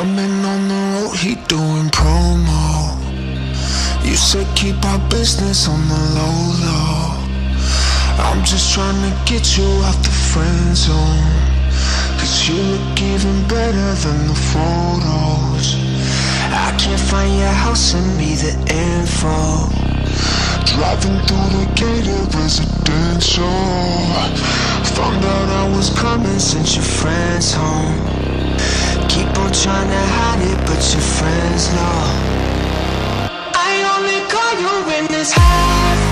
Thumbing on the road, he doing promo. You said keep our business on the low low. I'm just trying to get you out the friend zone, 'cause you look even better than the photos. I can't find your house, send me the info. Driving through the gated residential, found out I was coming, sent your friends home. Keep on trying to hide it, but your friends know. I only call you when it's hot.